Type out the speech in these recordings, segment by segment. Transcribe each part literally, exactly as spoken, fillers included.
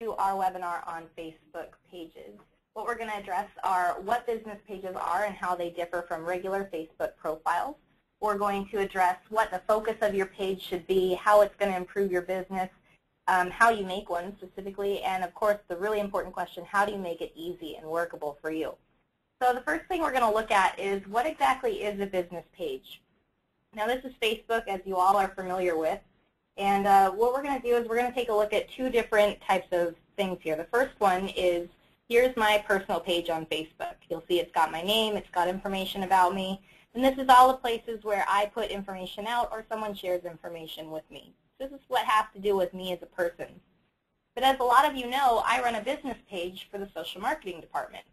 to our webinar on Facebook pages. What we're going to address are what business pages are and how they differ from regular Facebook profiles. We're going to address what the focus of your page should be, how it's going to improve your business, um, how you make one specifically, and of course the really important question, how do you make it easy and workable for you? So the first thing we're going to look at is what exactly is a business page? Now this is Facebook, as you all are familiar with, and uh, what we're going to do is we're going to take a look at two different types of things here. The first one is, here's my personal page on Facebook. You'll see it's got my name, it's got information about me, and this is all the places where I put information out or someone shares information with me. This is what has to do with me as a person. But as a lot of you know, I run a business page for the social marketing department.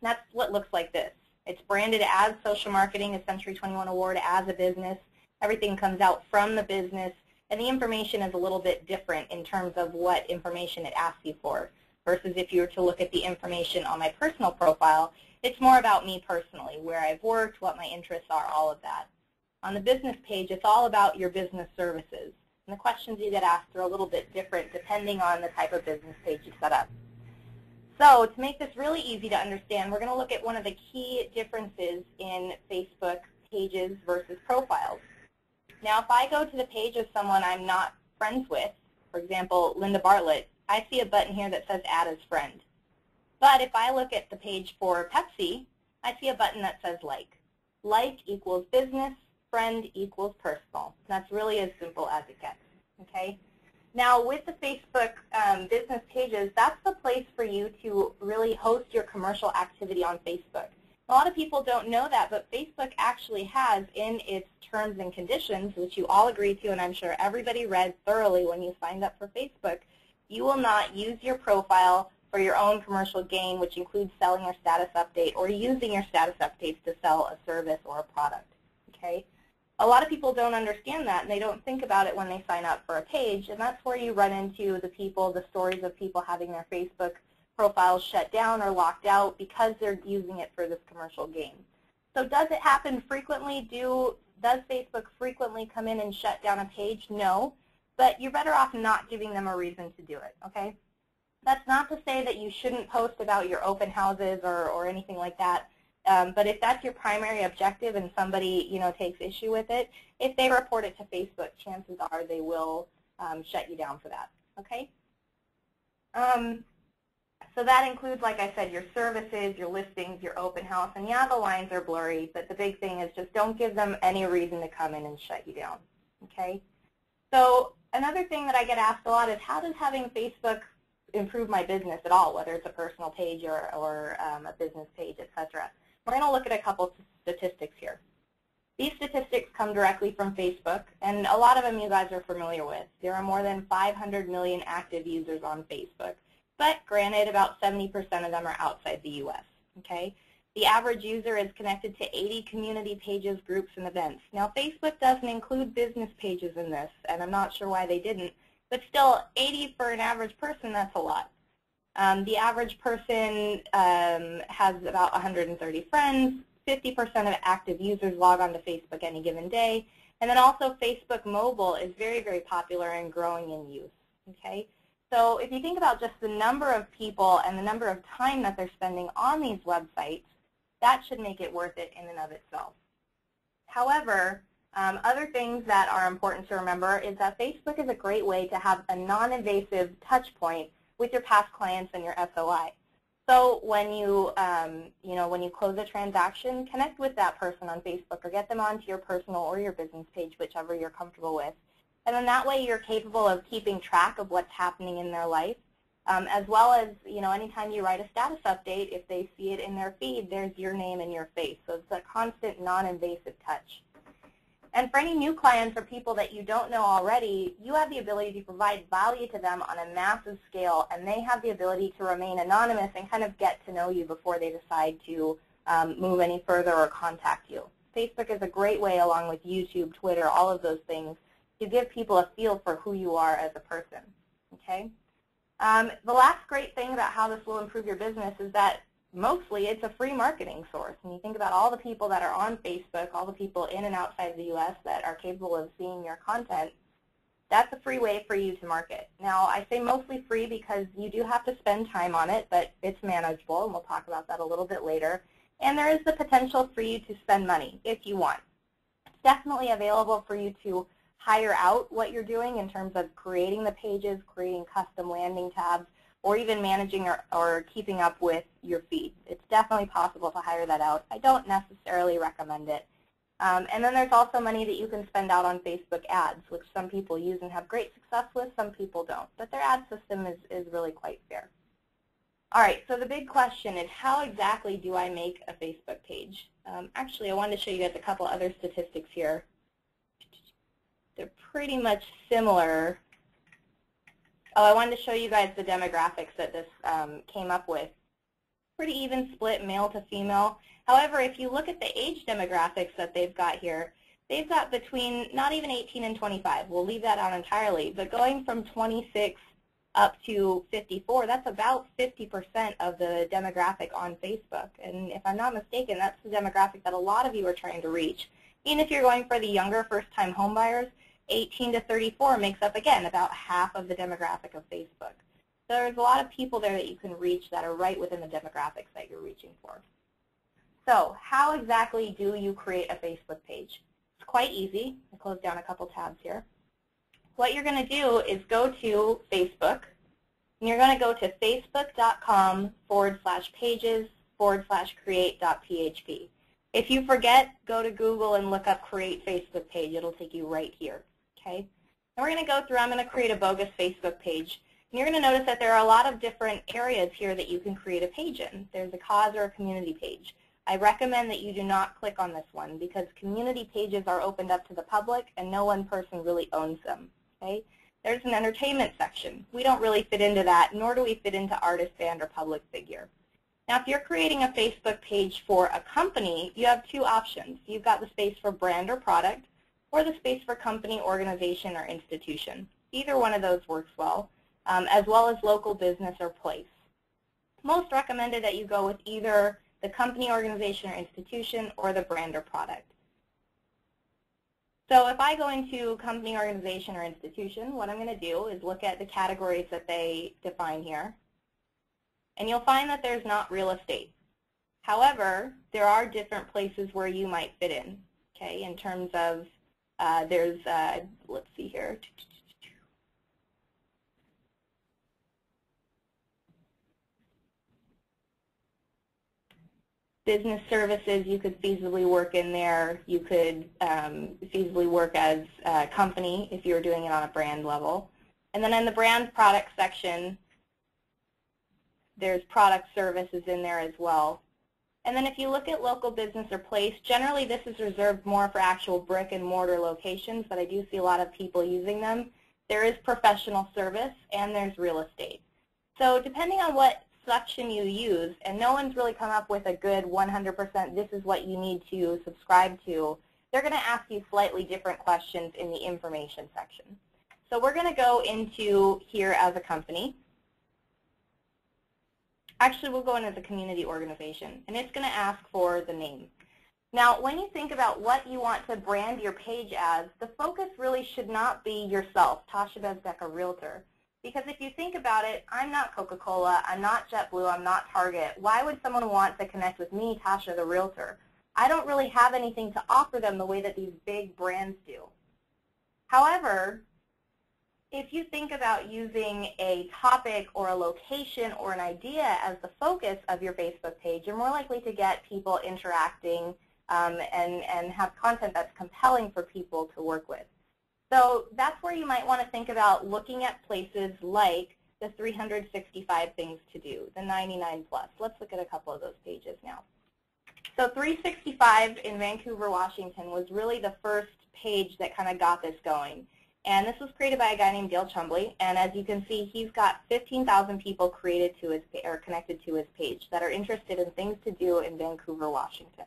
And that's what looks like this. It's branded as social marketing, a Century twenty-one Award, as a business. Everything comes out from the business, and the information is a little bit different in terms of what information it asks you for. Versus if you were to look at the information on my personal profile, it's more about me personally, where I've worked, what my interests are, all of that. On the business page, it's all about your business services. And the questions you get asked are a little bit different depending on the type of business page you set up. So to make this really easy to understand, we're going to look at one of the key differences in Facebook pages versus profiles. Now, if I go to the page of someone I'm not friends with, for example, Linda Bartlett, I see a button here that says Add as Friend. But if I look at the page for Pepsi, I see a button that says Like. Like equals business, friend equals personal. That's really as simple as it gets. Okay. Now with the Facebook um, business pages, that's the place for you to really host your commercial activity on Facebook. A lot of people don't know that, but Facebook actually has in its terms and conditions, which you all agree to and I'm sure everybody read thoroughly when you signed up for Facebook, you will not use your profile for your own commercial gain, which includes selling your status update or using your status updates to sell a service or a product. Okay? A lot of people don't understand that, and they don't think about it when they sign up for a page, and that's where you run into the people, the stories of people having their Facebook profiles shut down or locked out because they're using it for this commercial gain. So does it happen frequently? Do, does Facebook frequently come in and shut down a page? No. But you're better off not giving them a reason to do it, okay? That's not to say that you shouldn't post about your open houses or, or anything like that, um, but if that's your primary objective and somebody, you know, takes issue with it, if they report it to Facebook, chances are they will um, shut you down for that, okay? Um, so that includes, like I said, your services, your listings, your open house, and yeah, the lines are blurry, but the big thing is just don't give them any reason to come in and shut you down, okay? So another thing that I get asked a lot is, how does having Facebook improve my business at all, whether it's a personal page or, or um, a business page, et cetera? We're going to look at a couple statistics here. These statistics come directly from Facebook, and a lot of them you guys are familiar with. There are more than five hundred million active users on Facebook, but granted, about seventy percent of them are outside the U S, okay? The average user is connected to eighty community pages, groups, and events. Now, Facebook doesn't include business pages in this, and I'm not sure why they didn't, but still, eighty for an average person, that's a lot. Um, the average person um, has about one hundred thirty friends, fifty percent of active users log on to Facebook any given day, and then also Facebook mobile is very, very popular and growing in use, okay? So if you think about just the number of people and the number of time that they're spending on these websites, that should make it worth it in and of itself. However, um, other things that are important to remember is that Facebook is a great way to have a non-invasive touch point with your past clients and your S O I. So when you, um, you know, when you close a transaction, connect with that person on Facebook or get them onto your personal or your business page, whichever you're comfortable with. And in that way, you're capable of keeping track of what's happening in their life. Um, as well as, you know, anytime you write a status update, if they see it in their feed, there's your name and your face. So it's a constant, non-invasive touch. And for any new clients or people that you don't know already, you have the ability to provide value to them on a massive scale, and they have the ability to remain anonymous and kind of get to know you before they decide to um, move any further or contact you. Facebook is a great way, along with YouTube, Twitter, all of those things, to give people a feel for who you are as a person, okay? Um, the last great thing about how this will improve your business is that mostly it's a free marketing source. And you think about all the people that are on Facebook, all the people in and outside the U S that are capable of seeing your content, that's a free way for you to market. Now, I say mostly free because you do have to spend time on it, but it's manageable, and we'll talk about that a little bit later. And there is the potential for you to spend money if you want. It's definitely available for you to hire out what you're doing in terms of creating the pages, creating custom landing tabs, or even managing or, or keeping up with your feed. It's definitely possible to hire that out. I don't necessarily recommend it. Um, and then there's also money that you can spend out on Facebook ads, which some people use and have great success with, some people don't. But their ad system is, is really quite fair. All right, so the big question is, how exactly do I make a Facebook page? Um, actually, I wanted to show you guys a couple other statistics here. They're pretty much similar. Oh, I wanted to show you guys the demographics that this um, came up with. Pretty even split male to female. However, if you look at the age demographics that they've got here, they've got between not even eighteen and twenty-five. We'll leave that out entirely. But going from twenty-six up to fifty-four, that's about fifty percent of the demographic on Facebook. And if I'm not mistaken, that's the demographic that a lot of you are trying to reach. Even if you're going for the younger first-time homebuyers, eighteen to thirty-four makes up, again, about half of the demographic of Facebook. So there's a lot of people there that you can reach that are right within the demographics that you're reaching for. So how exactly do you create a Facebook page? It's quite easy. I closed down a couple tabs here. What you're going to do is go to Facebook, and you're going to go to facebook.com forward slash pages forward slash create.php. If you forget, go to Google and look up Create Facebook Page. It'll take you right here. Okay? And we're going to go through. I'm going to create a bogus Facebook page. And you're going to notice that there are a lot of different areas here that you can create a page in. There's a cause or a community page. I recommend that you do not click on this one because community pages are opened up to the public and no one person really owns them. Okay? There's an entertainment section. We don't really fit into that, nor do we fit into artist, band, or public figure. Now, if you're creating a Facebook page for a company, you have two options. You've got the space for brand or product, or the space for company, organization, or institution. Either one of those works well, um, as well as local business or place. Most recommended that you go with either the company, organization, or institution, or the brand or product. So if I go into company, organization, or institution, what I'm going to do is look at the categories that they define here. And you'll find that there's not real estate. However, there are different places where you might fit in, okay, in terms of uh, there's, uh, let's see here. Business services, you could feasibly work in there. You could um, feasibly work as a company if you were doing it on a brand level. And then in the brand product section, there's product services in there as well. And then if you look at local business or place, generally this is reserved more for actual brick and mortar locations, but I do see a lot of people using them. There is professional service and there's real estate. So depending on what section you use, and no one's really come up with a good one hundred percent this is what you need to subscribe to, they're going to ask you slightly different questions in the information section. So we're going to go into here as a company. Actually, we'll go into the community organization, and it's going to ask for the name. Now, when you think about what you want to brand your page as, the focus really should not be yourself, Tassia Bezdeka, Realtor. Because if you think about it, I'm not Coca-Cola, I'm not JetBlue, I'm not Target. Why would someone want to connect with me, Tassia the Realtor? I don't really have anything to offer them the way that these big brands do. However, if you think about using a topic or a location or an idea as the focus of your Facebook page, you're more likely to get people interacting um, and, and have content that's compelling for people to work with. So that's where you might want to think about looking at places like the three hundred sixty-five things to do, the ninety-nine plus. Let's look at a couple of those pages now. So three sixty-five in Vancouver, Washington was really the first page that kind of got this going. And this was created by a guy named Dale Chumbly, and as you can see, he's got fifteen thousand people created to his or connected to his page that are interested in things to do in Vancouver, Washington.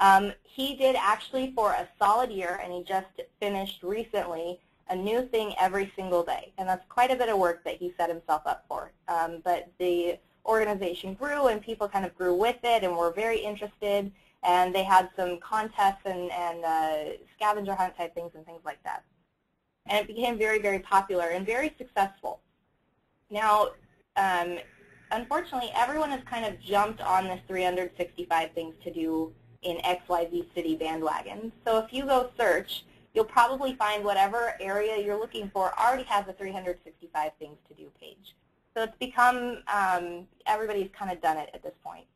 Um, he did actually for a solid year, and he just finished recently a new thing every single day, and that's quite a bit of work that he set himself up for. Um, but the organization grew, and people kind of grew with it, and were very interested, and they had some contests and, and uh, scavenger hunt type things and things like that. and it became very, very popular and very successful. Now, um, unfortunately, everyone has kind of jumped on this three hundred sixty-five things to do in X Y Z city bandwagon. So if you go search, you'll probably find whatever area you're looking for already has a three hundred sixty-five things to do page. So it's become, um, everybody's kind of done it at this point.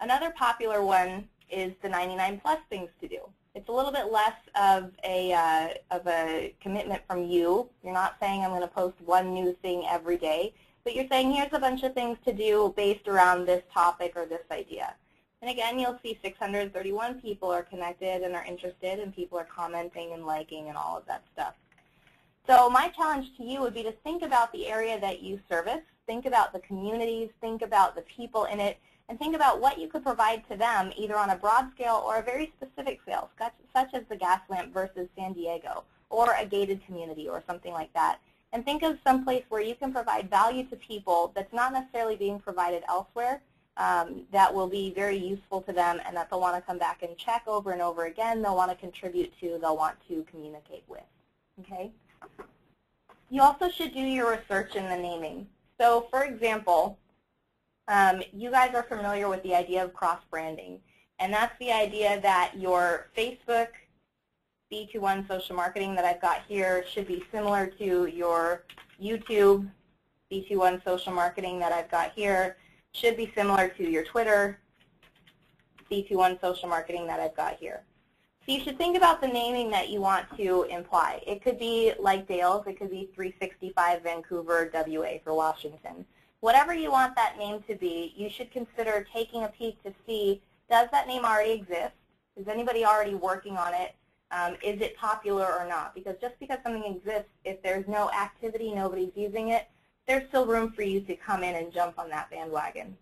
Another popular one is the ninety-nine plus things to do. It's a little bit less of a, uh, of a commitment from you. You're not saying I'm going to post one new thing every day, but you're saying here's a bunch of things to do based around this topic or this idea. And again, you'll see six hundred thirty-one people are connected and are interested, and people are commenting and liking and all of that stuff. So my challenge to you would be to think about the area that you service, think about the communities, think about the people in it, and think about what you could provide to them either on a broad scale or a very specific scale, such as the gas lamp versus San Diego, or a gated community or something like that. And think of some place where you can provide value to people that's not necessarily being provided elsewhere, Um, that will be very useful to them and that they'll want to come back and check over and over again, they'll want to contribute to, they'll want to communicate with. Okay? You also should do your research in the naming. So for example, um, you guys are familiar with the idea of cross-branding, and that's the idea that your Facebook B twenty-one social marketing that I've got here should be similar to your YouTube B twenty-one social marketing that I've got here, should be similar to your Twitter B twenty-one social marketing that I've got here. So you should think about the naming that you want to imply. It could be like Dale's, it could be three sixty-five Vancouver W A for Washington. Whatever you want that name to be, you should consider taking a peek to see, does that name already exist? Is anybody already working on it? Um, is it popular or not? Because just because something exists, if there's no activity, nobody's using it, there's still room for you to come in and jump on that bandwagon.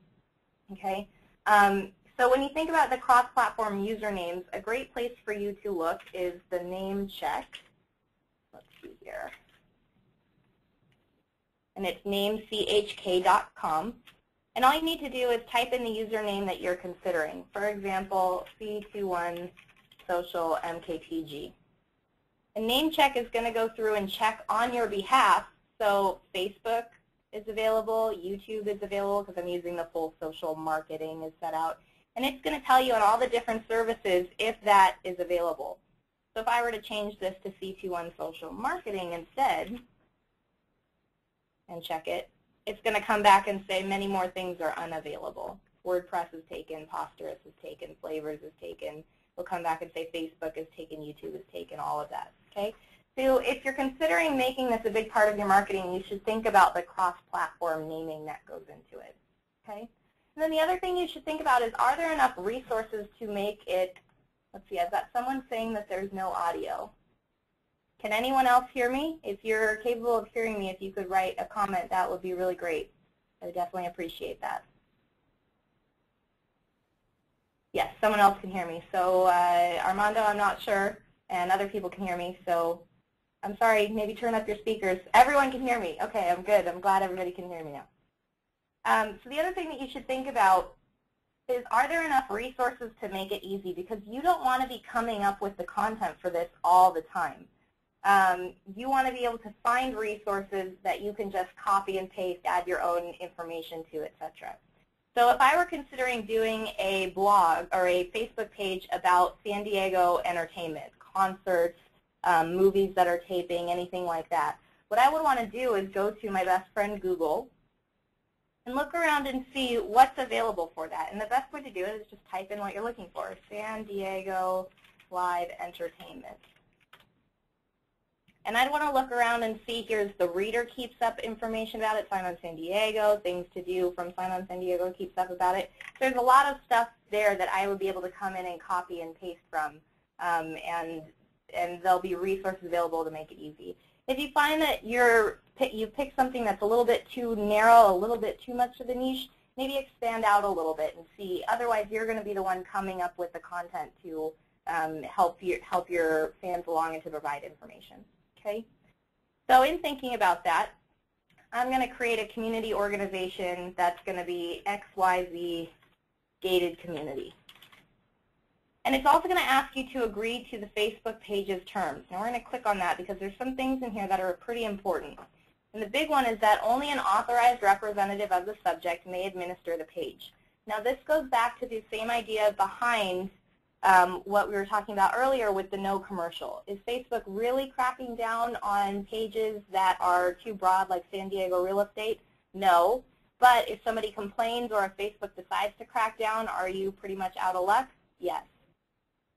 Okay? Um, so when you think about the cross-platform usernames, a great place for you to look is the name check. Let's see here. And it's name C H K dot com. And all you need to do is type in the username that you're considering. For example, C twenty-one social M K T G. And name check is going to go through and check on your behalf. So Facebook is available, YouTube is available, because I'm using the full social marketing is set out. And it's going to tell you on all the different services if that is available. So if I were to change this to C twenty-one social marketing instead and check it, it's going to come back and say many more things are unavailable. WordPress is taken, Posterous is taken, Flavors is taken. We'll come back and say Facebook is taken, YouTube is taken, all of that. Okay? So if you're considering making this a big part of your marketing, you should think about the cross-platform naming that goes into it. Okay? And then the other thing you should think about is, are there enough resources to make it, let's see, I've got someone saying that there's no audio. Can anyone else hear me? If you're capable of hearing me, if you could write a comment, that would be really great. I would definitely appreciate that. Yes, someone else can hear me. So uh, Armando, I'm not sure, and other people can hear me, so I'm sorry, maybe turn up your speakers. Everyone can hear me. Okay, I'm good. I'm glad everybody can hear me now. Um, so the other thing that you should think about is, are there enough resources to make it easy? Because you don't want to be coming up with the content for this all the time. Um, you want to be able to find resources that you can just copy and paste, add your own information to, et cetera. So if I were considering doing a blog or a Facebook page about San Diego entertainment, concerts, Um, movies that are taping, anything like that. What I would want to do is go to my best friend Google and look around and see what's available for that. And the best way to do it is just type in what you're looking for, San Diego live entertainment. And I'd want to look around and see, here's the Reader keeps up information about it, Sign On San Diego, things to do from Sign On San Diego keeps up about it. There's a lot of stuff there that I would be able to come in and copy and paste from, um, and and there'll be resources available to make it easy. If you find that you're, you pick something that's a little bit too narrow, a little bit too much of a niche, maybe expand out a little bit and see. Otherwise, you're going to be the one coming up with the content to um, help, you, help your fans along and to provide information. Okay? So in thinking about that, I'm going to create a community organization that's going to be X Y Z gated community. And it's also going to ask you to agree to the Facebook page's terms. Now we're going to click on that because there's some things in here that are pretty important. And the big one is that only an authorized representative of the subject may administer the page. Now this goes back to the same idea behind um, what we were talking about earlier with the no commercial. Is Facebook really cracking down on pages that are too broad, like San Diego real estate? No. But if somebody complains or if Facebook decides to crack down, are you pretty much out of luck? Yes.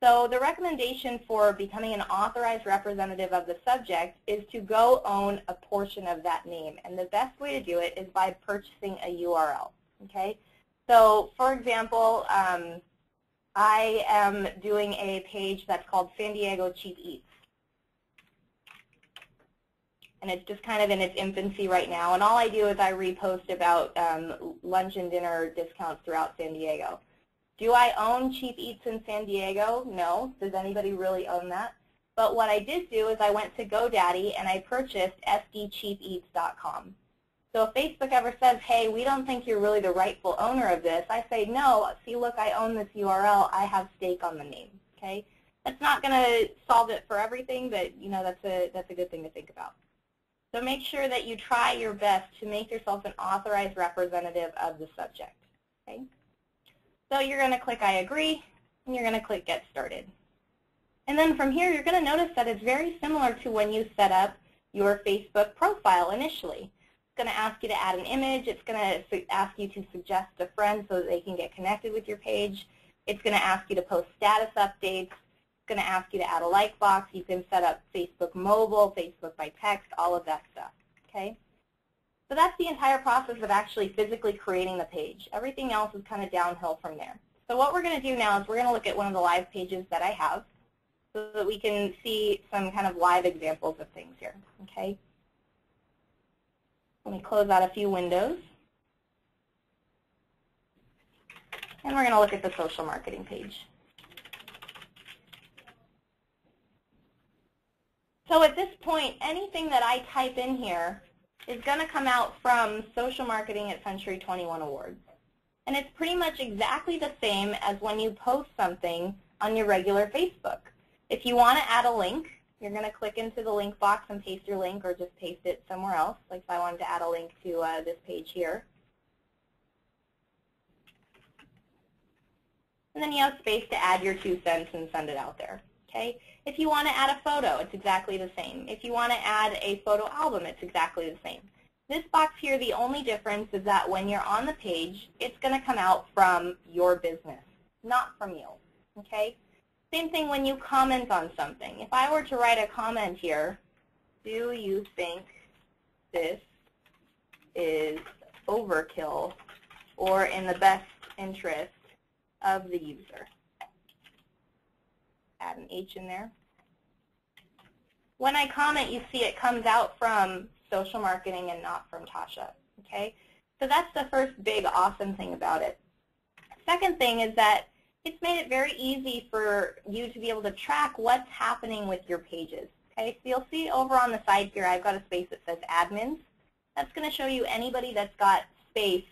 So the recommendation for becoming an authorized representative of the subject is to go own a portion of that name. And the best way to do it is by purchasing a U R L. Okay? So for example, um, I am doing a page that's called San Diego Cheap Eats. And it's just kind of in its infancy right now. And all I do is I repost about um, lunch and dinner discounts throughout San Diego. Do I own Cheap Eats in San Diego? No. Does anybody really own that? But what I did do is I went to GoDaddy and I purchased s d cheap eats dot com. So if Facebook ever says, hey, we don't think you're really the rightful owner of this, I say, no, see, look, I own this U R L. I have stake on the name. Okay? That's not going to solve it for everything, but you know, that's a, that's a good thing to think about. So make sure that you try your best to make yourself an authorized representative of the subject. Okay? So you're going to click I agree, and you're going to click Get Started. And then from here, you're going to notice that it's very similar to when you set up your Facebook profile initially. It's going to ask you to add an image. It's going to ask you to suggest a friend so that they can get connected with your page. It's going to ask you to post status updates. It's going to ask you to add a like box. You can set up Facebook mobile, Facebook by text, all of that stuff. Okay? So that's the entire process of actually physically creating the page. Everything else is kind of downhill from there. So what we're going to do now is we're going to look at one of the live pages that I have so that we can see some kind of live examples of things here. Okay? Let me close out a few windows. And we're going to look at the social marketing page. So at this point, anything that I type in here is going to come out from Social Marketing at Century twenty-one Awards. And it's pretty much exactly the same as when you post something on your regular Facebook. If you want to add a link, you're going to click into the link box and paste your link or just paste it somewhere else. Like if I wanted to add a link to uh, this page here. And then you have space to add your two cents and send it out there. Okay? If you want to add a photo, it's exactly the same. If you want to add a photo album, it's exactly the same. This box here, the only difference is that when you're on the page, it's going to come out from your business, not from you. Okay? Same thing when you comment on something. If I were to write a comment here, do you think this is overkill or in the best interest of the user? Add an H in there. When I comment, you see it comes out from Social Marketing and not from Tassia. Okay? So that's the first big awesome thing about it. Second thing is that it's made it very easy for you to be able to track what's happening with your pages. Okay? So you'll see over on the side here, I've got a space that says admins. That's going to show you anybody that's got space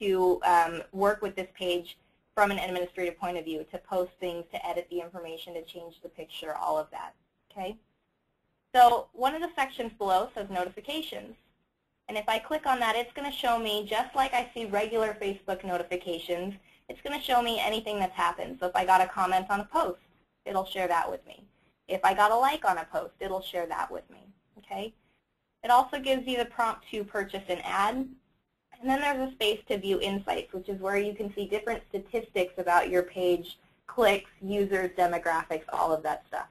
to um, work with this page from an administrative point of view, to post things, to edit the information, to change the picture, all of that. Okay? So one of the sections below says notifications. And if I click on that, it's going to show me, just like I see regular Facebook notifications, it's going to show me anything that's happened. So if I got a comment on a post, it'll share that with me. If I got a like on a post, it'll share that with me. Okay? It also gives you the prompt to purchase an ad. And then there's a space to view insights, which is where you can see different statistics about your page, clicks, users, demographics, all of that stuff.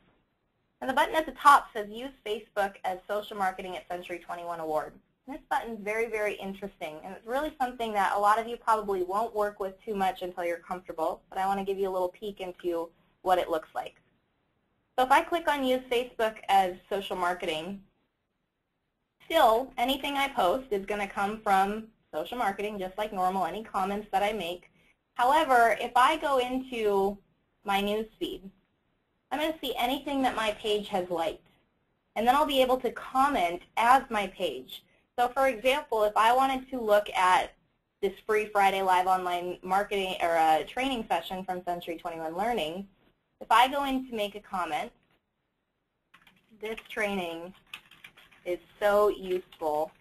And the button at the top says Use Facebook as Social Marketing at Century twenty-one Award. And this button is very, very interesting, and it's really something that a lot of you probably won't work with too much until you're comfortable, but I want to give you a little peek into what it looks like. So if I click on Use Facebook as Social Marketing, still, anything I post is going to come from Social Marketing, just like normal, any comments that I make. However, if I go into my news feed, I'm going to see anything that my page has liked. And then I'll be able to comment as my page. So for example, if I wanted to look at this free Friday live online marketing or uh, training session from Century twenty-one Learning, if I go in to make a comment, this training is so useful.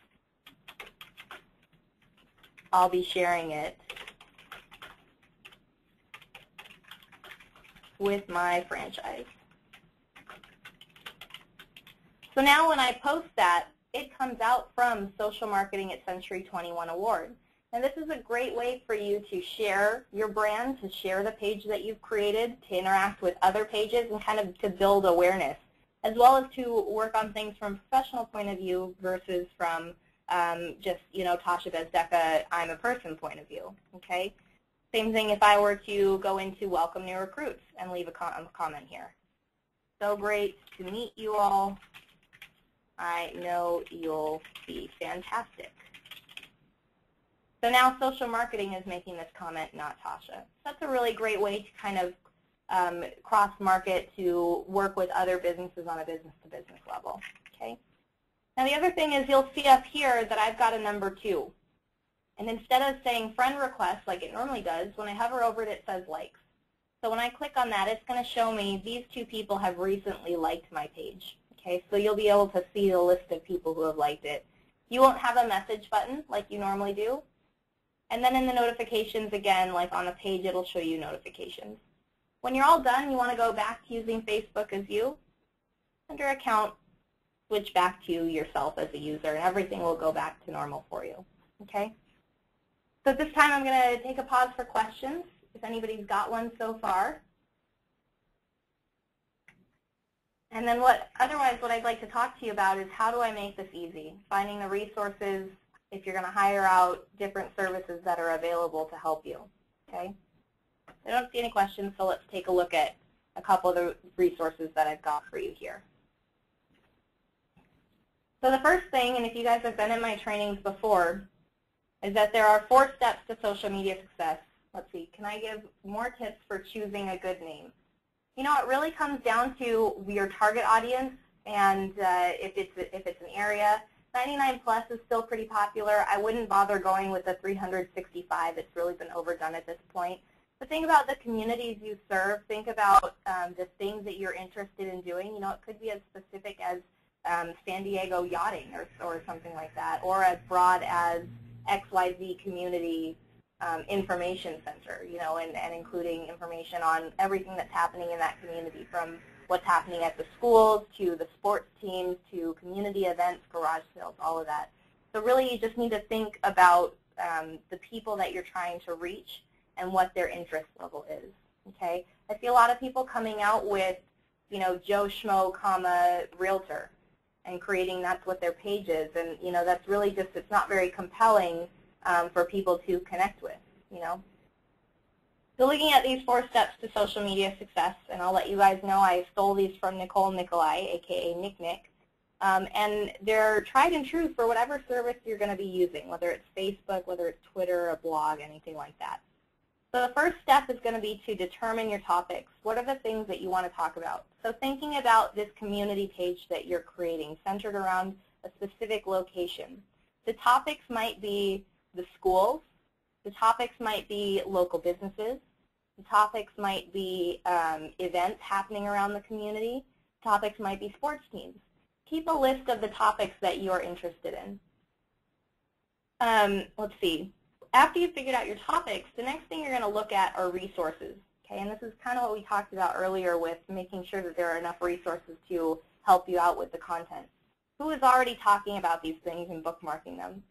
I'll be sharing it with my franchise. So now when I post that, it comes out from Social Marketing at Century twenty-one Award. And this is a great way for you to share your brand, to share the page that you've created, to interact with other pages, and kind of to build awareness, as well as to work on things from a professional point of view versus from um, just, you know, Tassia Bezdeka, I'm a person point of view, okay? Same thing if I were to go into Welcome New Recruits and leave a com comment here. So great to meet you all. I know you'll be fantastic. So now Social Marketing is making this comment, not Tassia. That's a really great way to kind of um, cross-market, to work with other businesses on a business-to-business level. Okay. Now the other thing is you'll see up here that I've got a number two. And instead of saying friend request like it normally does, when I hover over it, it says likes. So when I click on that, it's going to show me these two people have recently liked my page. Okay, so you'll be able to see the list of people who have liked it. You won't have a message button like you normally do. And then in the notifications, again, like on the page, it'll show you notifications. When you're all done, you want to go back to using Facebook as you. Under account, switch back to yourself as a user, and everything will go back to normal for you. Okay? So at this time, I'm going to take a pause for questions, if anybody's got one so far. And then what, otherwise, what I'd like to talk to you about is how do I make this easy? Finding the resources if you're going to hire out different services that are available to help you, okay? I don't see any questions, so let's take a look at a couple of the resources that I've got for you here. So the first thing, and if you guys have been in my trainings before, is that there are four steps to social media success. Let's see, can I give more tips for choosing a good name? You know, it really comes down to your target audience, and uh, if it's if it's an area, ninety-nine plus is still pretty popular. I wouldn't bother going with the three sixty-five. It's really been overdone at this point. But think about the communities you serve. Think about um, the things that you're interested in doing. You know, it could be as specific as um, San Diego yachting or or something like that, or as broad as X Y Z community. Um, information center, you know, and, and including information on everything that's happening in that community, from what's happening at the schools to the sports teams to community events, garage sales, all of that. So really you just need to think about um, the people that you're trying to reach and what their interest level is, okay? I see a lot of people coming out with, you know, Joe Schmo, comma, realtor, and creating that's what their page is, and, you know, that's really just, it's not very compelling Um, for people to connect with, you know. So looking at these four steps to social media success, and I'll let you guys know I stole these from Nicole Nikolai, aka NickNick, um, and they're tried and true for whatever service you're going to be using, whether it's Facebook, whether it's Twitter, a blog, anything like that. So the first step is going to be to determine your topics. What are the things that you want to talk about? So thinking about this community page that you're creating, centered around a specific location. The topics might be the schools, the topics might be local businesses, the topics might be um, events happening around the community, the topics might be sports teams. Keep a list of the topics that you're interested in. Um, let's see. After you've figured out your topics, the next thing you're going to look at are resources. Okay, and this is kind of what we talked about earlier with making sure that there are enough resources to help you out with the content. Who is already talking about these things and bookmarking them?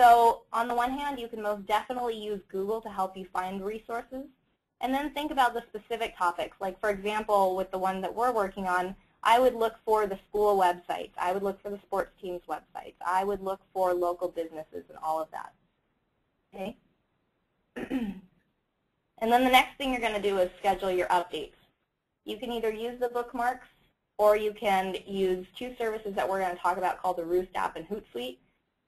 So on the one hand, you can most definitely use Google to help you find resources. And then think about the specific topics. Like, for example, with the one that we're working on, I would look for the school websites. I would look for the sports teams' websites. I would look for local businesses and all of that. Okay? And then the next thing you're going to do is schedule your updates. You can either use the bookmarks, or you can use two services that we're going to talk about called the Roost App and Hootsuite.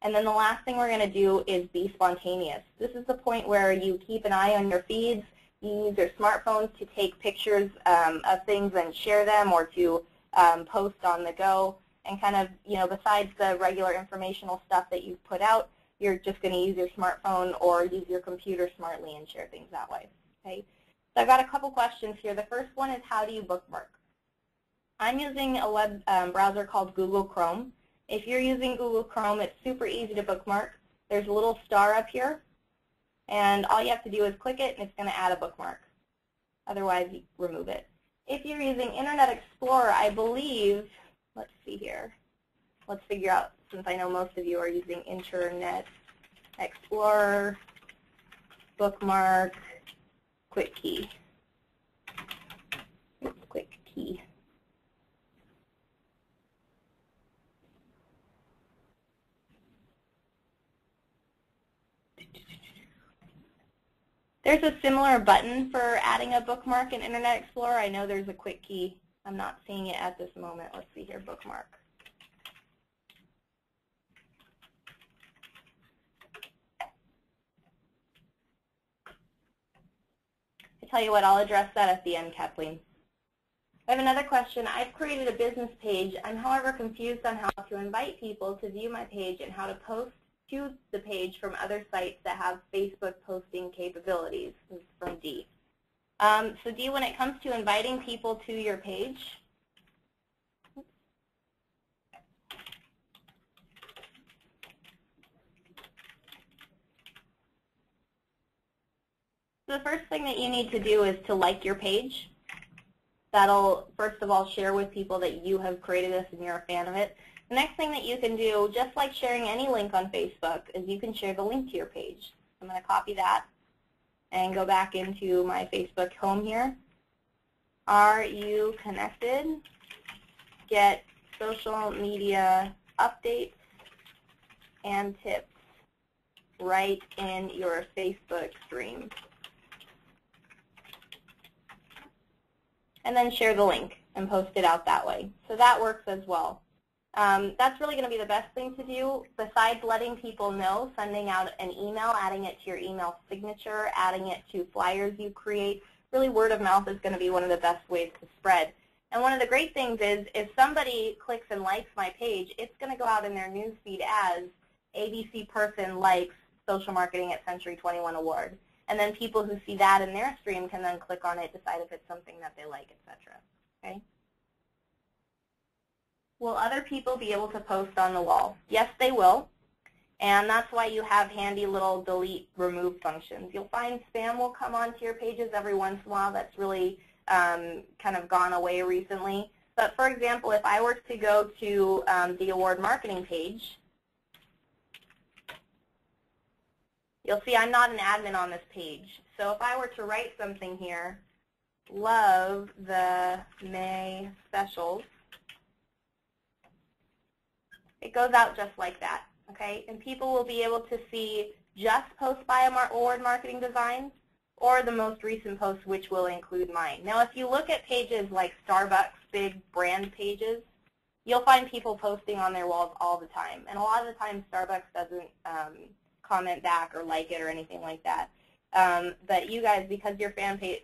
And then the last thing we're going to do is be spontaneous. This is the point where you keep an eye on your feeds. You use your smartphones to take pictures um, of things and share them, or to um, post on the go. And kind of, you know, besides the regular informational stuff that you've put out, you're just going to use your smartphone or use your computer smartly and share things that way. Okay? So I've got a couple questions here. The first one is, how do you bookmark? I'm using a web um, browser called Google Chrome. If you're using Google Chrome, it's super easy to bookmark. There's a little star up here, and all you have to do is click it, and it's going to add a bookmark. Otherwise, you remove it. If you're using Internet Explorer, I believe, let's see here. Let's figure out, since I know most of you are using Internet Explorer, bookmark, quick key. Quick key. There's a similar button for adding a bookmark in Internet Explorer. I know there's a quick key. I'm not seeing it at this moment. Let's see here, bookmark. I tell you what, I'll address that at the end, Kathleen. I have another question. I've created a business page. I'm, however, confused on how to invite people to view my page and how to post to the page from other sites that have Facebook posting capabilities. This is from Dee. Um, so Dee, when it comes to inviting people to your page, the first thing that you need to do is to like your page. That'll, first of all, share with people that you have created this and you're a fan of it. The next thing that you can do, just like sharing any link on Facebook, is you can share the link to your page. I'm going to copy that and go back into my Facebook home here. Are you connected? Get social media updates and tips right in your Facebook stream. And then share the link and post it out that way. So that works as well. Um, that's really going to be the best thing to do, besides letting people know, sending out an email, adding it to your email signature, adding it to flyers you create. Really, word of mouth is going to be one of the best ways to spread. And one of the great things is, if somebody clicks and likes my page, it's going to go out in their newsfeed as A B C person likes social marketing at Century twenty-one Award. And then people who see that in their stream can then click on it, decide if it's something that they like, et cetera. Okay? Will other people be able to post on the wall? Yes, they will. And that's why you have handy little delete, remove functions. You'll find spam will come onto your pages every once in a while. That's really um, kind of gone away recently. But for example, if I were to go to um, the award marketing page, you'll see I'm not an admin on this page. So if I were to write something here, love the May specials, it goes out just like that, okay? And people will be able to see just posts by Award Marketing Design or the most recent post, which will include mine. Now, if you look at pages like Starbucks, big brand pages, you'll find people posting on their walls all the time. And a lot of the time, Starbucks doesn't um, comment back or like it or anything like that. Um, but you guys, because your fan page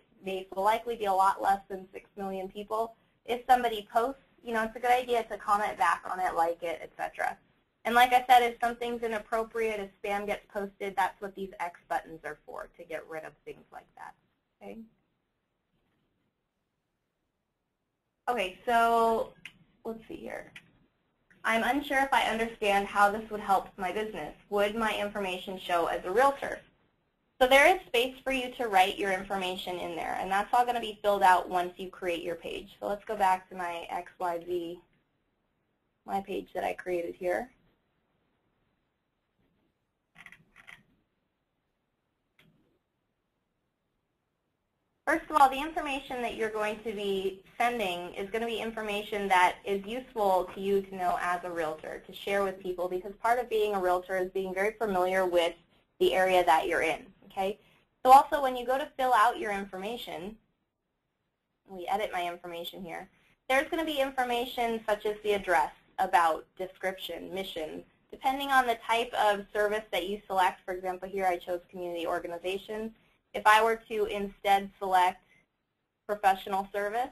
will likely be a lot less than six million people, if somebody posts, you know, it's a good idea to comment back on it, like it, et cetera. And like I said, if something's inappropriate, if spam gets posted, that's what these X buttons are for, to get rid of things like that. Okay, okay so let's see here. I'm unsure if I understand how this would help my business. Would my information show as a realtor? So there is space for you to write your information in there, and that's all going to be filled out once you create your page. So let's go back to my X Y Z, my page that I created here. First of all, the information that you're going to be sending is going to be information that is useful to you to know as a realtor, to share with people, because part of being a realtor is being very familiar with the area that you're in. Okay. So also, when you go to fill out your information, we edit my information here, there's going to be information such as the address, about, description, mission. Depending on the type of service that you select, for example, here I chose community organization. If I were to instead select professional service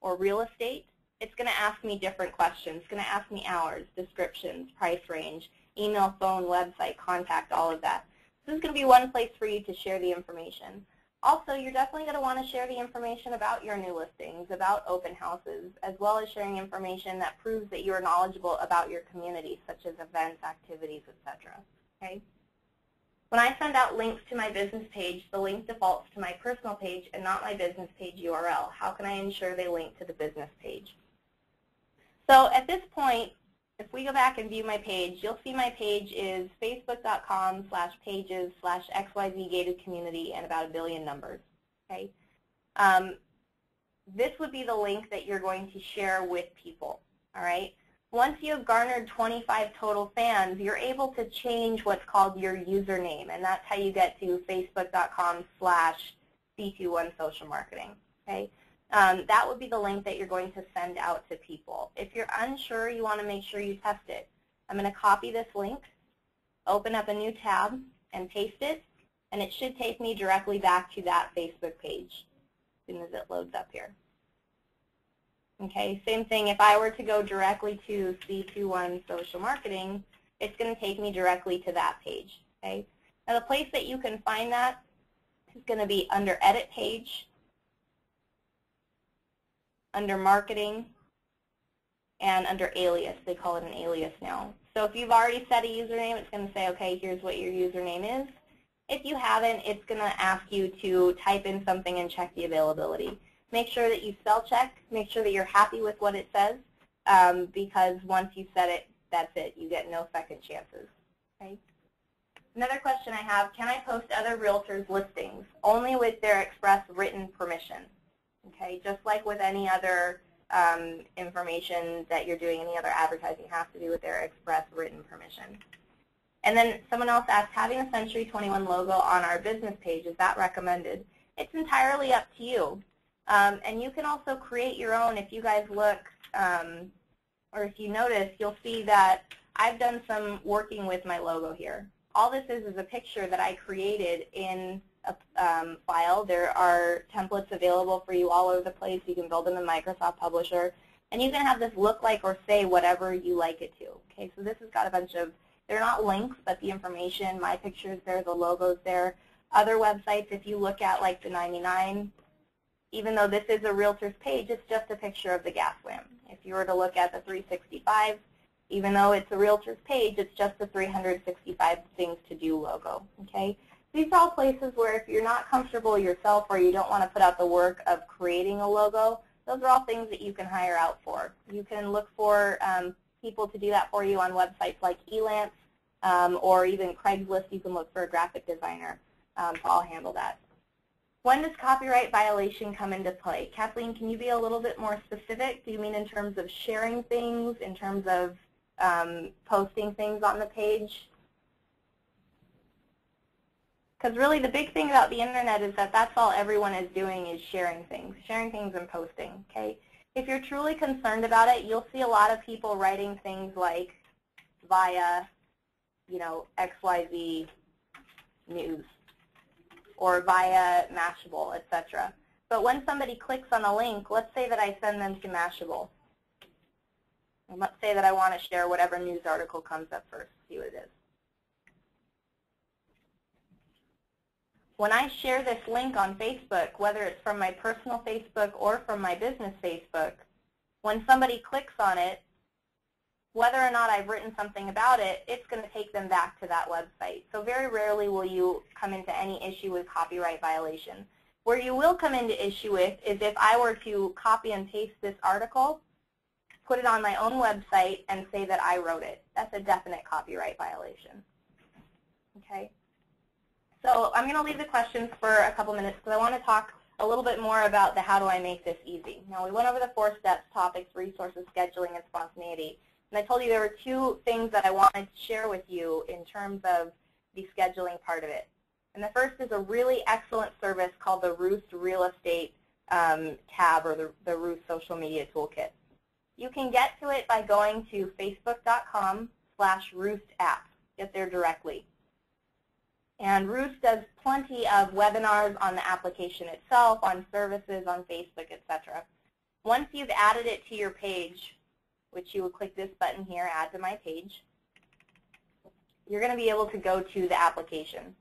or real estate, it's going to ask me different questions. It's going to ask me hours, descriptions, price range, email, phone, website, contact, all of that. This is going to be one place for you to share the information. Also, you're definitely going to want to share the information about your new listings, about open houses, as well as sharing information that proves that you are knowledgeable about your community, such as events, activities, et cetera. Okay? When I send out links to my business page, the link defaults to my personal page and not my business page U R L. How can I ensure they link to the business page? So at this point, if we go back and view my page, you'll see my page is facebook.com slash pages slash xyz gated community and about a billion numbers. Okay? Um, this would be the link that you're going to share with people. All right? Once you've garnered twenty-five total fans, you're able to change what's called your username, and that's how you get to facebook.com slash C twenty-one social marketing. Okay? Um, that would be the link that you're going to send out to people. If you're unsure, you want to make sure you test it. I'm going to copy this link, open up a new tab, and paste it, and it should take me directly back to that Facebook page as soon as it loads up here. Okay, same thing, if I were to go directly to C twenty-one Social Marketing, it's going to take me directly to that page. Okay? Now the place that you can find that is going to be under Edit Page, under Marketing, and under Alias. They call it an alias now. So if you've already set a username, it's going to say, okay, here's what your username is. If you haven't, it's going to ask you to type in something and check the availability. Make sure that you spell check. Make sure that you're happy with what it says, um, because once you set it, that's it. You get no second chances. Okay? Another question I have, can I post other realtors' listings only with their express written permission? Okay, just like with any other um, information that you're doing, any other advertising has to do with their express written permission. And then someone else asked, having a Century twenty-one logo on our business page, is that recommended? It's entirely up to you. Um, and you can also create your own. If you guys look, um, or if you notice, you'll see that I've done some working with my logo here. All this is is a picture that I created in a um, file. There are templates available for you all over the place. You can build them in Microsoft Publisher. And you can have this look like or say whatever you like it to. Okay, so this has got a bunch of, they're not links, but the information, my picture's there, the logo's there. Other websites, if you look at like the ninety-nine, even though this is a realtor's page, it's just a picture of the gas lamp. If you were to look at the three sixty-five, even though it's a realtor's page, it's just the three sixty-five things to do logo. Okay? These are all places where if you're not comfortable yourself or you don't want to put out the work of creating a logo, those are all things that you can hire out for. You can look for um, people to do that for you on websites like Elance um, or even Craigslist. You can look for a graphic designer um, to all handle that. When does copyright violation come into play? Kathleen, can you be a little bit more specific? Do you mean in terms of sharing things, in terms of um, posting things on the page? Because really the big thing about the internet is that that's all everyone is doing is sharing things, sharing things and posting. Okay? If you're truly concerned about it, you'll see a lot of people writing things like via, you know, X Y Z news, or via Mashable, et cetera. But when somebody clicks on a link, let's say that I send them to Mashable. And let's say that I want to share whatever news article comes up first, see what it is. When I share this link on Facebook, whether it's from my personal Facebook or from my business Facebook, when somebody clicks on it, whether or not I've written something about it, it's going to take them back to that website. So very rarely will you come into any issue with copyright violation. Where you will come into issue with is if I were to copy and paste this article, put it on my own website, and say that I wrote it. That's a definite copyright violation. Okay? So I'm going to leave the questions for a couple minutes because I want to talk a little bit more about the how do I make this easy. Now we went over the four steps, topics, resources, scheduling, and spontaneity. And I told you there were two things that I wanted to share with you in terms of the scheduling part of it. And the first is a really excellent service called the Roost Real Estate um, tab, or the, the Roost Social Media Toolkit. You can get to it by going to facebook.com slash Roost App. Get there directly. And Roost does plenty of webinars on the application itself, on services, on Facebook, et cetera. Once you've added it to your page, which you would click this button here, add to my page, you're going to be able to go to the application.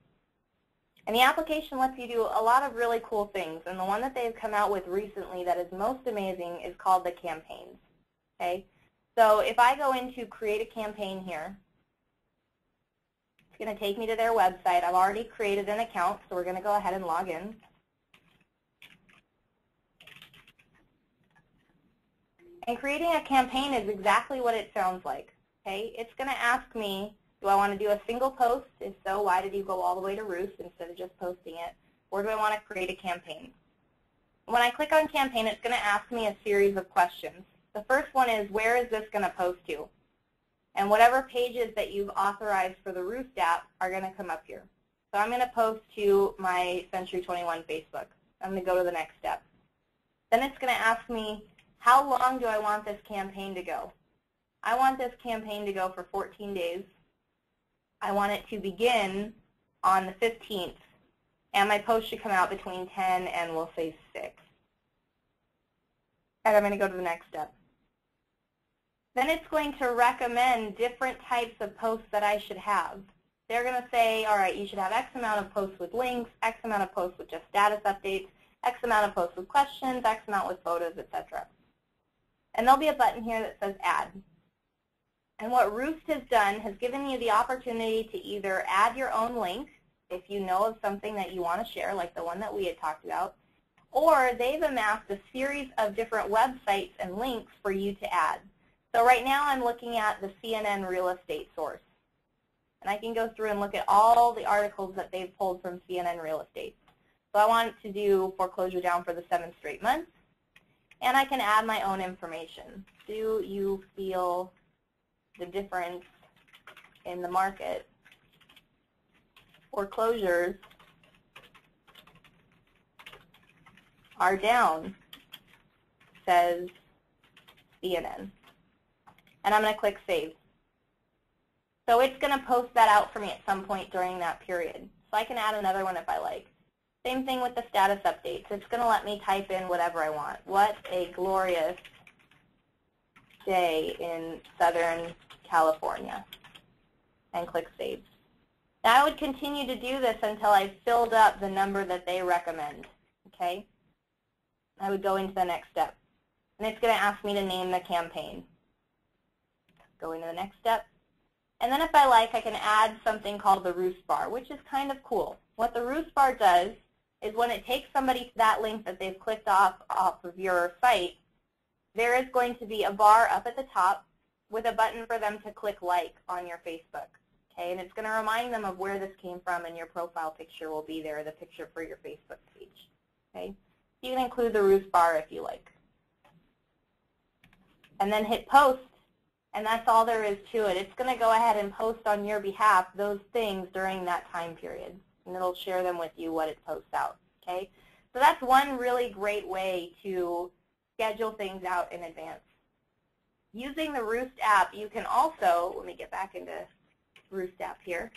And the application lets you do a lot of really cool things. And the one that they've come out with recently that is most amazing is called the campaigns. Okay? So if I go into create a campaign here, it's going to take me to their website. I've already created an account, so we're going to go ahead and log in. And creating a campaign is exactly what it sounds like. Okay? It's going to ask me, do I want to do a single post? If so, why did you go all the way to Roost instead of just posting it? Or do I want to create a campaign? When I click on campaign, it's going to ask me a series of questions. The first one is, where is this going to post to? And whatever pages that you've authorized for the Roost app are going to come up here. So I'm going to post to my Century twenty-one Facebook. I'm going to go to the next step. Then it's going to ask me, how long do I want this campaign to go? I want this campaign to go for fourteen days. I want it to begin on the fifteenth, and my post should come out between ten and, we'll say, six. And I'm going to go to the next step. Then it's going to recommend different types of posts that I should have. They're going to say, all right, you should have X amount of posts with links, X amount of posts with just status updates, X amount of posts with questions, X amount with photos, et cetera. And there'll be a button here that says Add. And what Roost has done has given you the opportunity to either add your own link, if you know of something that you want to share, like the one that we had talked about, or they've amassed a series of different websites and links for you to add. So right now I'm looking at the C N N real estate source. And I can go through and look at all the articles that they've pulled from C N N real estate. So I want to do foreclosure down for the seventh straight month. And I can add my own information. Do you feel the difference in the market? Foreclosures are down, says C N N. And I'm going to click Save. So it's going to post that out for me at some point during that period. So I can add another one if I like. Same thing with the status updates. It's going to let me type in whatever I want. What a glorious day in Southern California. And click Save. Now I would continue to do this until I filled up the number that they recommend. Okay? I would go into the next step. And it's going to ask me to name the campaign. Go into the next step. And then if I like, I can add something called the Roost Bar, which is kind of cool. What the Roost Bar does is when it takes somebody to that link that they've clicked off, off of your site, there is going to be a bar up at the top with a button for them to click like on your Facebook. Okay, and it's going to remind them of where this came from, and your profile picture will be there, the picture for your Facebook page. Okay, you can include the Roost Bar if you like. And then hit post. And that's all there is to it. It's going to go ahead and post on your behalf those things during that time period. And it'll share them with you what it posts out. Okay? So that's one really great way to schedule things out in advance. Using the Roost app, you can also, let me get back into Roost app here.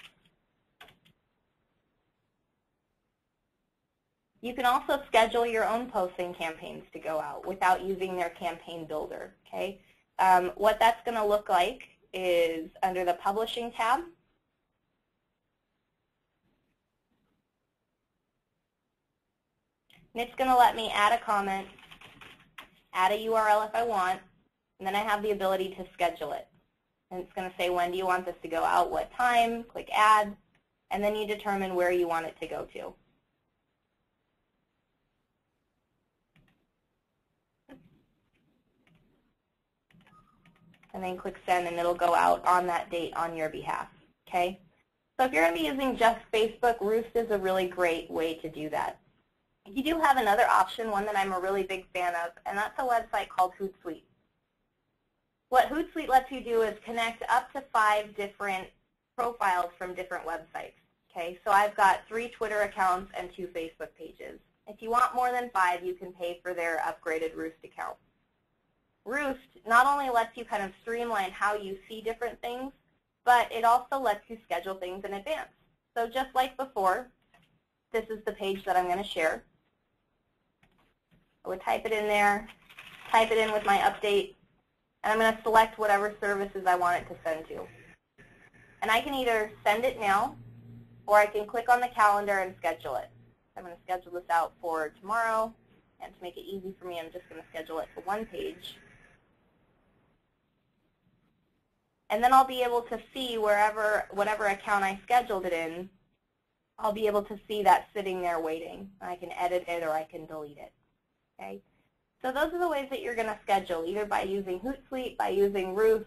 You can also schedule your own posting campaigns to go out without using their campaign builder. Okay? Um, what that's going to look like is under the Publishing tab. And it's going to let me add a comment, add a U R L if I want, and then I have the ability to schedule it. And it's going to say, when do you want this to go out, what time, click Add, and then you determine where you want it to go to. And then click Send, and it'll go out on that date on your behalf. Okay? So if you're going to be using just Facebook, Roost is a really great way to do that. You do have another option, one that I'm a really big fan of, and that's a website called Hootsuite. What Hootsuite lets you do is connect up to five different profiles from different websites. Okay? So I've got three Twitter accounts and two Facebook pages. If you want more than five, you can pay for their upgraded Roost account. Roost not only lets you kind of streamline how you see different things, but it also lets you schedule things in advance. So just like before, this is the page that I'm going to share. I would type it in there, type it in with my update, and I'm going to select whatever services I want it to send to. And I can either send it now, or I can click on the calendar and schedule it. I'm going to schedule this out for tomorrow, and to make it easy for me, I'm just going to schedule it to one page. And then I'll be able to see wherever, whatever account I scheduled it in, I'll be able to see that sitting there waiting. I can edit it or I can delete it. Okay? So those are the ways that you're going to schedule, either by using Hootsuite, by using Roost.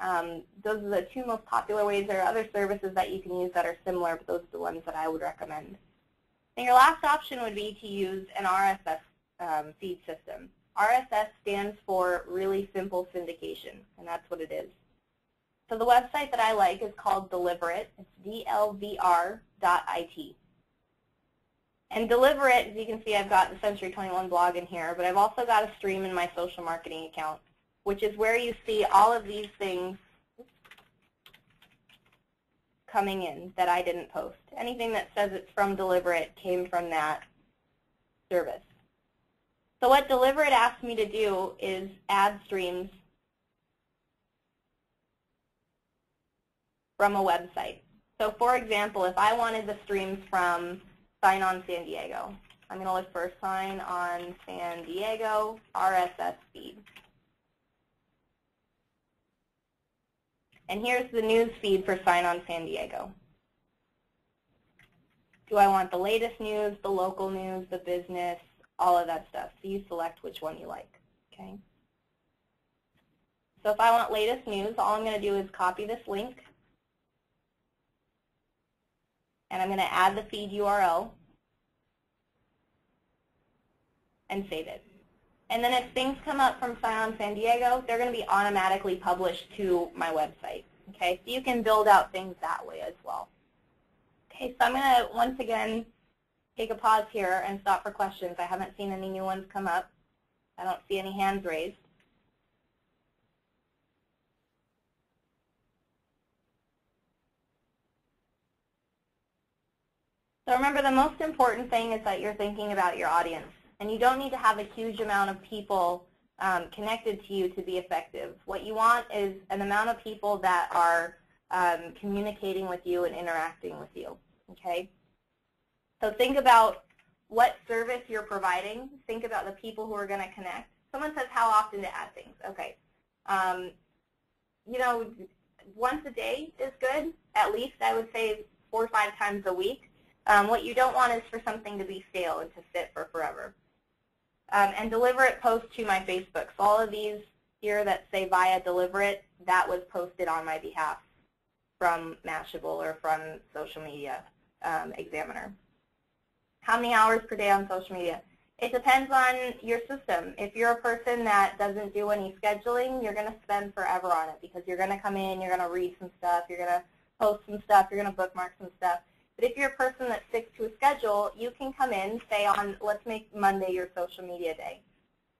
Um, those are the two most popular ways. There are other services that you can use that are similar, but those are the ones that I would recommend. And your last option would be to use an R S S um, feed system. R S S stands for Really Simple Syndication, and that's what it is. So the website that I like is called dlvr dot it. It's D L V R dot I T. And dlvr dot it, as you can see, I've got the Century twenty-one blog in here, but I've also got a stream in my social marketing account, which is where you see all of these things coming in that I didn't post. Anything that says it's from dlvr dot it came from that service. So what dlvr dot it asked me to do is add streams from a website. So for example, if I wanted the streams from Sign On San Diego, I'm going to look for Sign On San Diego R S S feed. And here's the news feed for Sign On San Diego. Do I want the latest news, the local news, the business, all of that stuff? So you select which one you like. Okay. So if I want latest news, all I'm going to do is copy this link. And I'm going to add the feed U R L and save it. And then if things come up from Sign On San Diego, they're going to be automatically published to my website. Okay, so you can build out things that way as well. Okay, so I'm going to once again take a pause here and stop for questions. I haven't seen any new ones come up. I don't see any hands raised. So remember, the most important thing is that you're thinking about your audience. And you don't need to have a huge amount of people um, connected to you to be effective. What you want is an amount of people that are um, communicating with you and interacting with you. Okay? So think about what service you're providing. Think about the people who are going to connect. Someone says how often to add things. Okay. Um, you know, once a day is good. At least I would say four or five times a week. Um, what you don't want is for something to be stale and to sit for forever. Um, and dlvr dot it posts to my Facebook. So all of these here that say via dlvr dot it, that was posted on my behalf from Mashable or from social media um, examiner. How many hours per day on social media? It depends on your system. If you're a person that doesn't do any scheduling, you're going to spend forever on it because you're going to come in, you're going to read some stuff, you're going to post some stuff, you're going to bookmark some stuff. But if you're a person that sticks to a schedule, you can come in, say on, let's make Monday your social media day.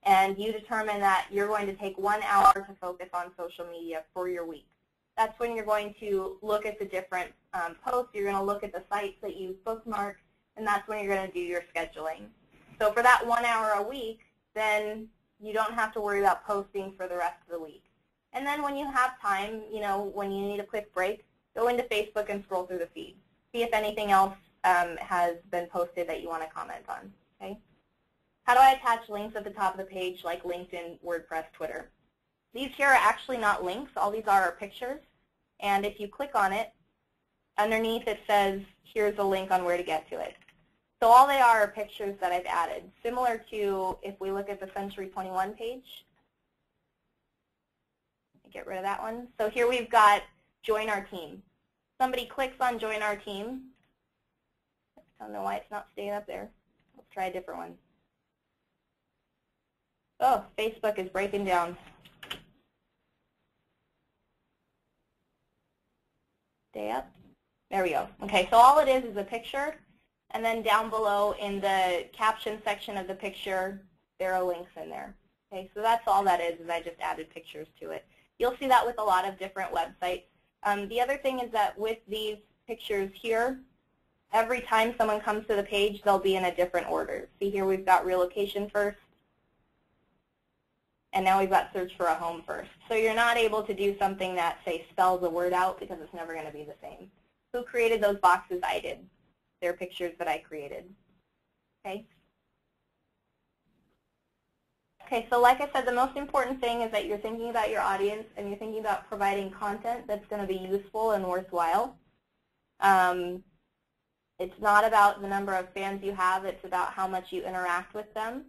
And you determine that you're going to take one hour to focus on social media for your week. That's when you're going to look at the different um, posts, you're going to look at the sites that you bookmark, and that's when you're going to do your scheduling. So for that one hour a week, then you don't have to worry about posting for the rest of the week. And then when you have time, you know, when you need a quick break, go into Facebook and scroll through the feed. See if anything else um, has been posted that you want to comment on. Okay? How do I attach links at the top of the page like LinkedIn, WordPress, Twitter? These here are actually not links. All these are pictures. And if you click on it, underneath it says, here's a link on where to get to it. So all they are are pictures that I've added, similar to if we look at the Century twenty-one page. Get rid of that one. So here we've got Join Our Team. Somebody clicks on Join Our Team. I don't know why it's not staying up there. Let's try a different one. Oh, Facebook is breaking down. Stay up. There we go. Okay, so all it is is a picture, and then down below in the caption section of the picture, there are links in there. Okay, so that's all that is, is I just added pictures to it. You'll see that with a lot of different websites. Um, the other thing is that with these pictures here, every time someone comes to the page, they'll be in a different order. See here we've got relocation first, and now we've got search for a home first. So you're not able to do something that, say, spells a word out because it's never going to be the same. Who created those boxes? I did. They're pictures that I created. Okay. Okay, so like I said, the most important thing is that you're thinking about your audience and you're thinking about providing content that's going to be useful and worthwhile. Um, it's not about the number of fans you have, it's about how much you interact with them.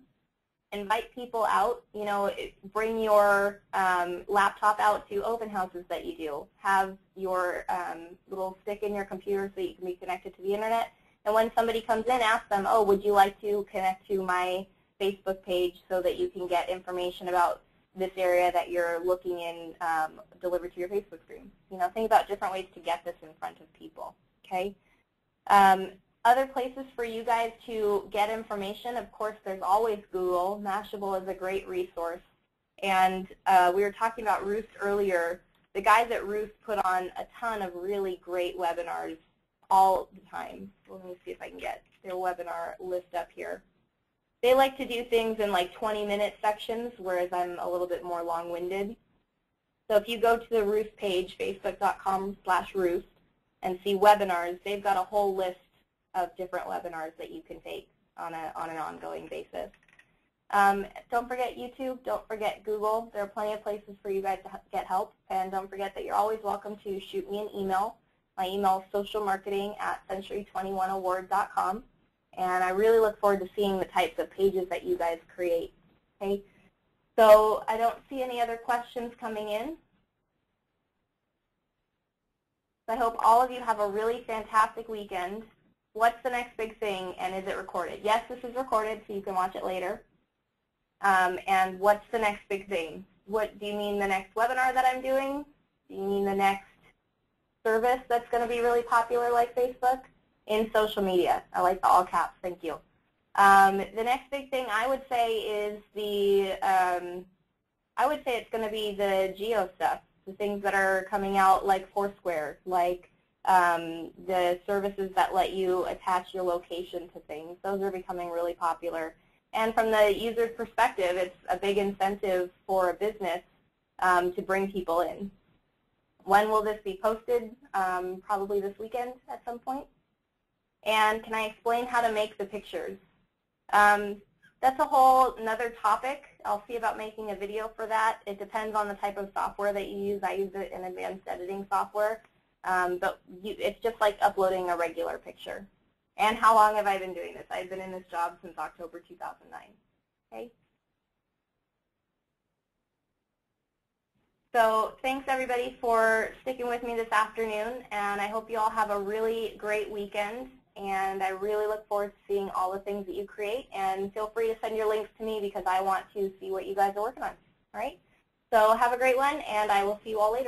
Invite people out, you know, bring your um, laptop out to open houses that you do. Have your um, little stick in your computer so you can be connected to the internet. And when somebody comes in, ask them, oh, would you like to connect to my Facebook page so that you can get information about this area that you're looking in um, delivered to your Facebook stream. You know, think about different ways to get this in front of people, okay? Um, other places for you guys to get information, of course, there's always Google. Mashable is a great resource. And uh, we were talking about Roost earlier. The guys at Roost put on a ton of really great webinars all the time. Let me see if I can get their webinar list up here. They like to do things in like twenty minute sections, whereas I'm a little bit more long-winded. So if you go to the Roost page, facebook dot com slash Roost, and see webinars, they've got a whole list of different webinars that you can take on, a, on an ongoing basis. Um, don't forget YouTube, don't forget Google. There are plenty of places for you guys to get help. And don't forget that you're always welcome to shoot me an email. My email is social marketing at century twenty-one award dot com. And I really look forward to seeing the types of pages that you guys create. Okay, so I don't see any other questions coming in. So I hope all of you have a really fantastic weekend. What's the next big thing, and is it recorded? Yes, this is recorded, so you can watch it later. Um, and what's the next big thing? What do you mean the next webinar that I'm doing? Do you mean the next service that's going to be really popular like Facebook? In social media. I like the all caps, thank you. Um, the next big thing I would say is the, um, I would say it's going to be the geo stuff, the things that are coming out like Foursquare, like um, the services that let you attach your location to things. Those are becoming really popular. And from the user's perspective, it's a big incentive for a business um, to bring people in. When will this be posted? Um, probably this weekend at some point. And can I explain how to make the pictures? Um, that's a whole another topic. I'll see about making a video for that. It depends on the type of software that you use. I use it in advanced editing software. Um, but you, it's just like uploading a regular picture. And how long have I been doing this? I've been in this job since October two thousand nine. Okay. So thanks, everybody, for sticking with me this afternoon. And I hope you all have a really great weekend. And I really look forward to seeing all the things that you create. And feel free to send your links to me because I want to see what you guys are working on. All right? So have a great one, and I will see you all later.